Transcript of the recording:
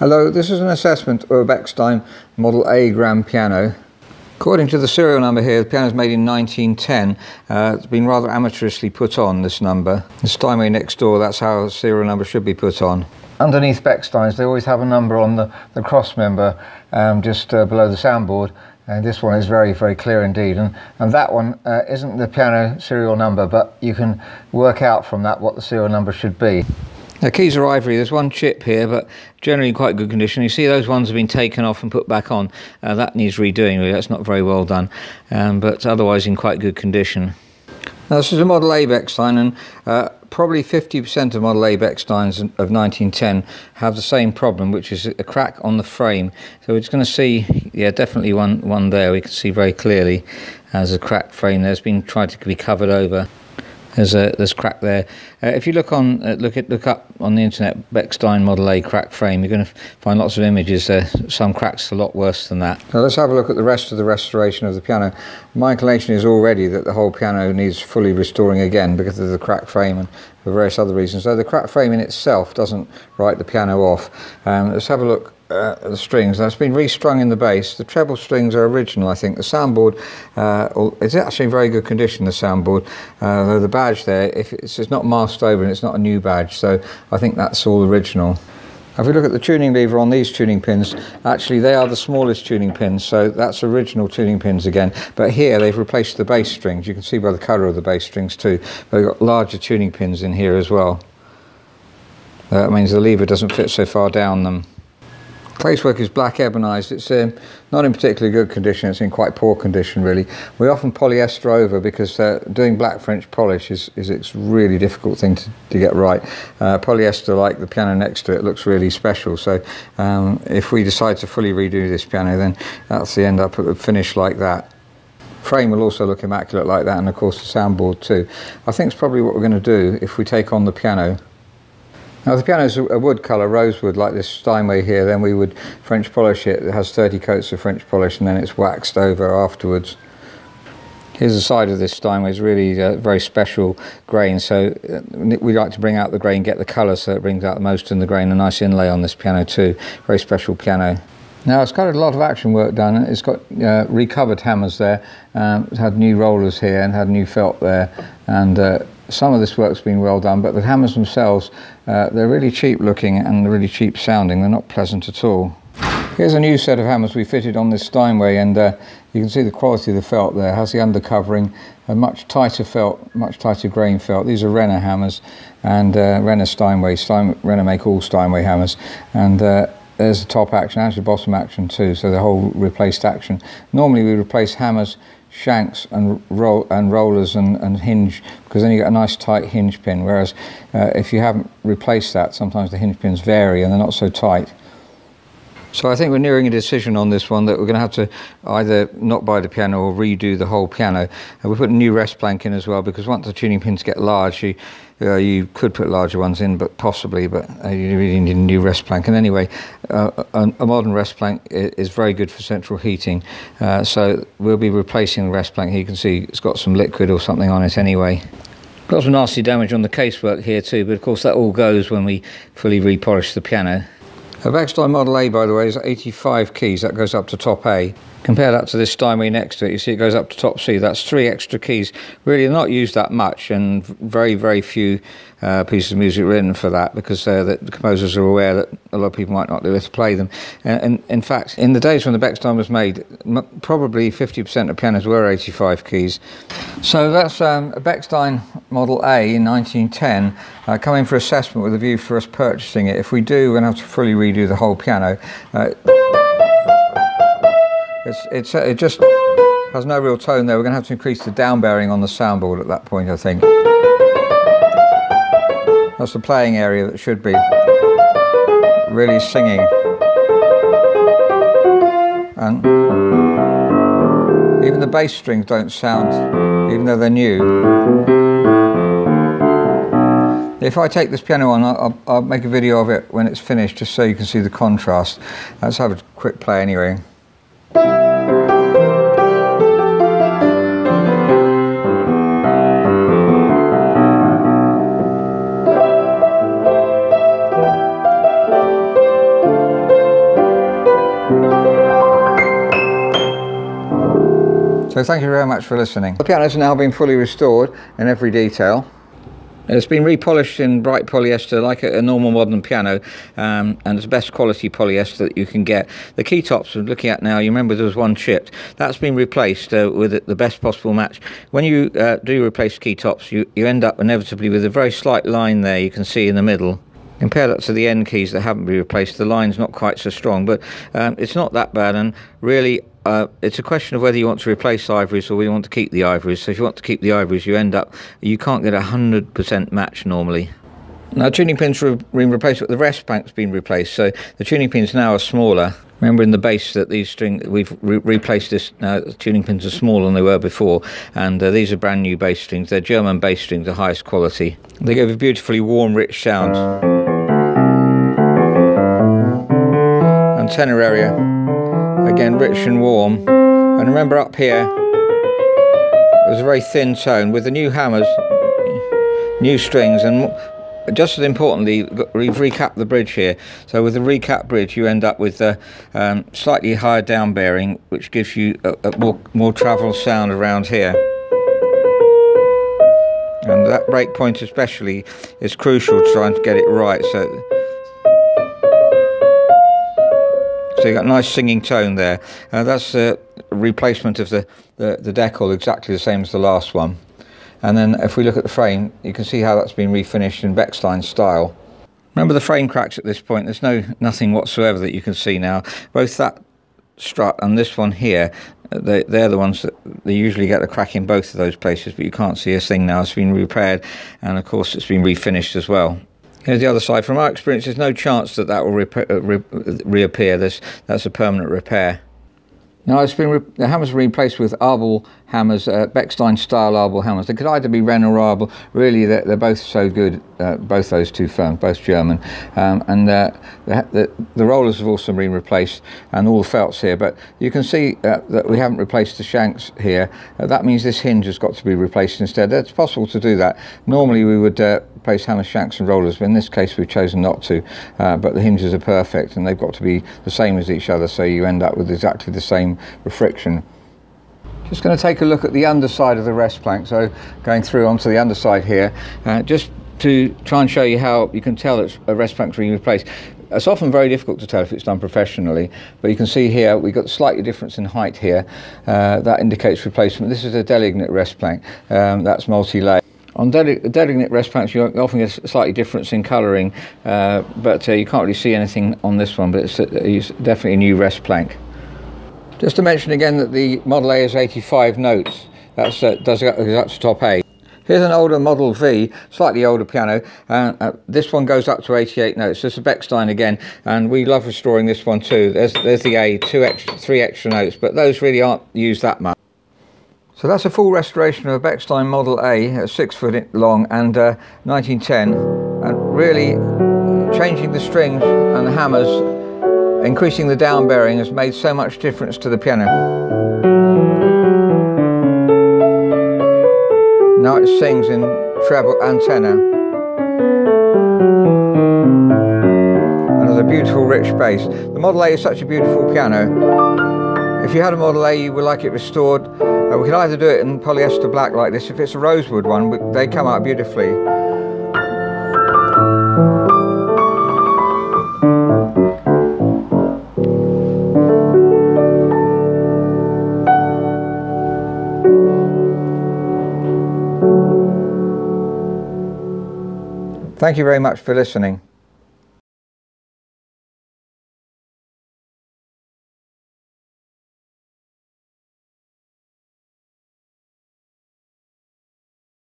Hello, this is an assessment of a Bechstein Model A grand piano. According to the serial number here, the piano is made in 1910. It's been rather amateurishly put on, this number. The Steinway next door, that's how the serial number should be put on. Underneath Bechsteins, they always have a number on the cross member, just below the soundboard. And this one is very, very clear indeed. And that one isn't the piano serial number, but you can work out from that what the serial number should be. The keys are ivory. There's one chip here, but generally in quite good condition. You see those ones have been taken off and put back on. That needs redoing, really. That's not very well done, but otherwise in quite good condition. Now, this is a Model A Bechstein, and probably 50% of Model A Bechsteins of 1910 have the same problem, which is a crack on the frame. So we're just going to see, yeah, definitely one there. We can see very clearly as a cracked frame. There's been tried to be covered over. There's crack there. If you look up on the internet, Bechstein Model A crack frame, you're going to find lots of images there. Some cracks a lot worse than that. Now let's have a look at the rest of the restoration of the piano. My inclination is already that the whole piano needs fully restoring again because of the crack frame and for various other reasons. So the crack frame in itself doesn't write the piano off. Let's have a look. The strings, that's been restrung in the bass. The treble strings are original, I think. The soundboard, it's actually in very good condition, the soundboard, though the badge there, if it's not masked over and it's not a new badge, so I think that's all original. If we look at the tuning lever on these tuning pins, actually they are the smallest tuning pins, so that's original tuning pins again, but here they've replaced the bass strings. You can see by the colour of the bass strings too. They've got larger tuning pins in here as well. That means the lever doesn't fit so far down them. Placework is black ebonised. It's not in particularly good condition. It's in quite poor condition, really. We often polyester over because doing black French polish is a really difficult thing to get right. Polyester, like the piano next to it, looks really special. So if we decide to fully redo this piano, then that's the end up at the finish like that. Frame will also look immaculate like that, and of course the soundboard too. I think it's probably what we're going to do if we take on the piano. Now, if the piano is a wood colour, rosewood, like this Steinway here, then we would French polish it. It has 30 coats of French polish and then it's waxed over afterwards. Here's the side of this Steinway. It's really a very special grain, so we like to bring out the grain, get the colour so it brings out the most in the grain. A nice inlay on this piano too, very special piano. Now, it's got a lot of action work done. It's got recovered hammers there, it's had new rollers here and had new felt there, and some of this work's been well done, but the hammers themselves, they're really cheap looking and really cheap sounding. They're not pleasant at all. Here's a new set of hammers we fitted on this Steinway, and you can see the quality of the felt there. It has the undercovering, a much tighter felt, much tighter grain felt. These are Renner hammers, and Renner Steinway. Renner make all Steinway hammers, and there's the top action and the bottom action too, so the whole replaced action. Normally we replace hammers, shanks and rollers and hinge, because then you get a nice tight hinge pin, whereas if you haven't replaced that, sometimes the hinge pins vary and they're not so tight. So I think we're nearing a decision on this one, that we're going to have to either not buy the piano or redo the whole piano. And we put a new rest plank in as well, because once the tuning pins get large, you could put larger ones in, but possibly, but you really need a new rest plank. And anyway, a modern rest plank is very good for central heating. So we'll be replacing the rest plank here. You can see it's got some liquid or something on it anyway. Got some nasty damage on the casework here too, but of course that all goes when we fully repolish the piano. A Bechstein Model A, by the way, is 85 keys. That goes up to top A. Compare that to this Steinway next to it. You see it goes up to top C. That's 3 extra keys. Really not used that much, and very, very few pieces of music written for that, because the composers are aware that a lot of people might not be able to play them. And in fact, in the days when the Bechstein was made, probably 50% of pianos were 85 keys. So that's a Bechstein Model A in 1910, coming for assessment with a view for us purchasing it. If we do, we're going to have to fully redo the whole piano. It just has no real tone there. We're going to have to increase the down bearing on the soundboard at that point, I think. That's the playing area that should be really singing. And even the bass strings don't sound, even though they're new. If I take this piano on, I'll make a video of it when it's finished, just so you can see the contrast. Let's have a quick play anyway. So thank you very much for listening. The piano's now been fully restored in every detail. It's been repolished in bright polyester like a normal modern piano, and it's the best quality polyester that you can get. The key tops I'm looking at now, you remember there was one chipped. That's been replaced with the best possible match. When you do replace key tops, you end up inevitably with a very slight line there you can see in the middle. Compare that to the end keys that haven't been replaced, the line's not quite so strong, but it's not that bad, and really it's a question of whether you want to replace ivories or we want to keep the ivories. So if you want to keep the ivories, you can't get a 100% match normally. Now tuning pins have been replaced, but the rest bank's been replaced, so the tuning pins now are smaller. Remember in the bass that these strings, we've replaced this, now the tuning pins are smaller than they were before, and these are brand new bass strings. They're German bass strings, the highest quality. They give a beautifully warm, rich sound. And tenor area. Again, rich and warm, and remember up here it was a very thin tone. With the new hammers, new strings, and just as importantly we've recapped the bridge here, so with the recapped bridge you end up with a slightly higher down bearing, which gives you a more travel sound around here, and that break point especially is crucial trying to get it right. So you've got a nice singing tone there. That's a replacement of the decal, exactly the same as the last one. And then if we look at the frame, you can see how that's been refinished in Bechstein style. Remember the frame cracks at this point, there's nothing whatsoever that you can see now. Both that strut and this one here, they're the ones that they usually get a crack in both of those places, but you can't see a thing now. It's been repaired, and of course it's been refinished as well. Here's the other side. From our experience, there's no chance that that will reappear. That's a permanent repair. Now, the hammers are replaced with Arbel hammers, Bechstein-style Arbel hammers. They could either be Renner or Arbel. Really, they're both so good, both those two firms, both German. And the rollers have also been replaced, and all the felts here. But you can see that we haven't replaced the shanks here. That means this hinge has got to be replaced instead. It's possible to do that. Normally, we would replace hammer shanks and rollers, but in this case, we've chosen not to. But the hinges are perfect, and they've got to be the same as each other, so you end up with exactly the same friction. Just going to take a look at the underside of the rest plank, so going through onto the underside here, just to try and show you how you can tell that a rest plank's been replaced. It's often very difficult to tell if it's done professionally, but you can see here we've got a slight difference in height here. That indicates replacement. This is a Delignate rest plank, that's multi-layer. On Delignate rest planks, you often get a slightly difference in colouring, but you can't really see anything on this one, but it's definitely a new rest plank. Just to mention again that the Model A is 85 notes, that goes up to top A. Here's an older Model V, slightly older piano, this one goes up to 88 notes. This is Bechstein again, and we love restoring this one too. There's the A, three extra notes, but those really aren't used that much. So that's a full restoration of a Bechstein Model A, 6 foot long, and 1910, and really changing the strings and the hammers. Increasing the down bearing has made so much difference to the piano. Now it sings in treble and tenor. And has a beautiful rich bass. The Model A is such a beautiful piano. If you had a Model A, you would like it restored. We could either do it in polyester black like this. If it's a rosewood one, they come out beautifully. Thank you very much for listening.